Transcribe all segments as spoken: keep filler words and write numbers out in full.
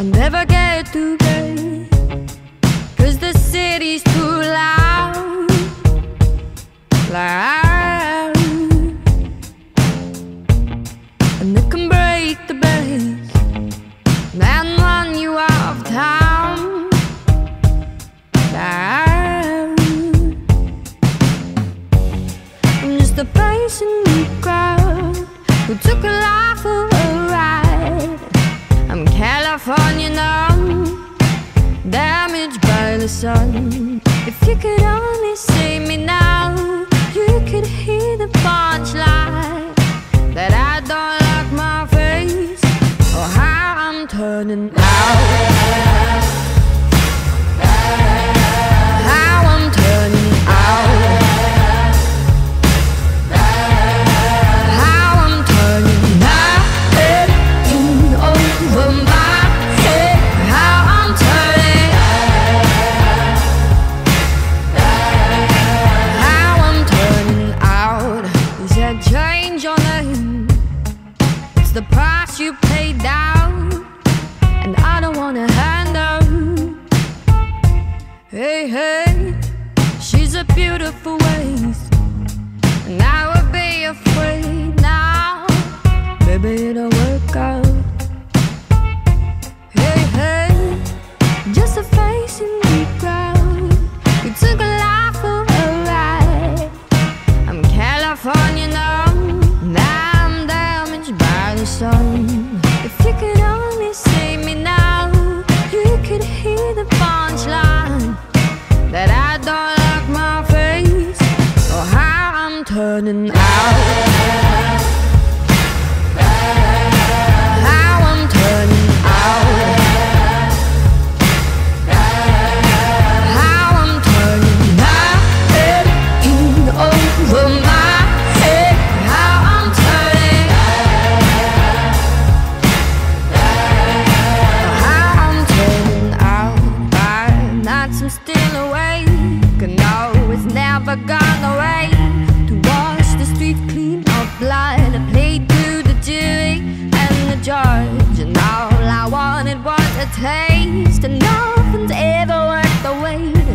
I'll never get too gay, cause the city's too loud, loud. And they can break the base and then run you off town, loud. I'm just a person in the crowd who took a life away. California numb, damaged by the sun. If you could only see me now, you could hear the punchline that I don't like my face or how I'm turning out. How I'm turning out. The price you pay down, and I don't wanna hand out. Hey, hey, she's a beautiful waste, and I would be afraid now, baby, it'll work out. Hey, hey, just a face in the crowd. You took a life for a ride. I'm California now. If you could only see me now, you could hear the punchline that I don't like my face or how I'm turning out. How I'm turning out. How I'm turning my head in over my. Gone away to wash the street clean of blood. I played to the jury and the judge, and all I wanted was a taste, and nothing's ever worth the wait.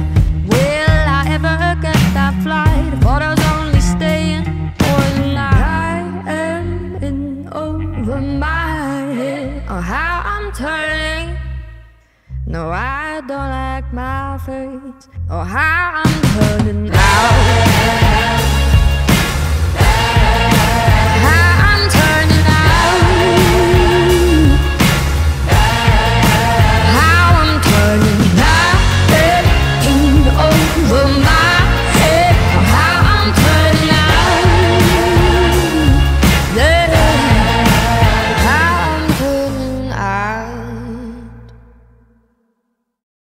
Will I ever get that flight? Photos only staying for the night. I am in over my head or how I'm turning. No, I don't like my face or how I'm turning out.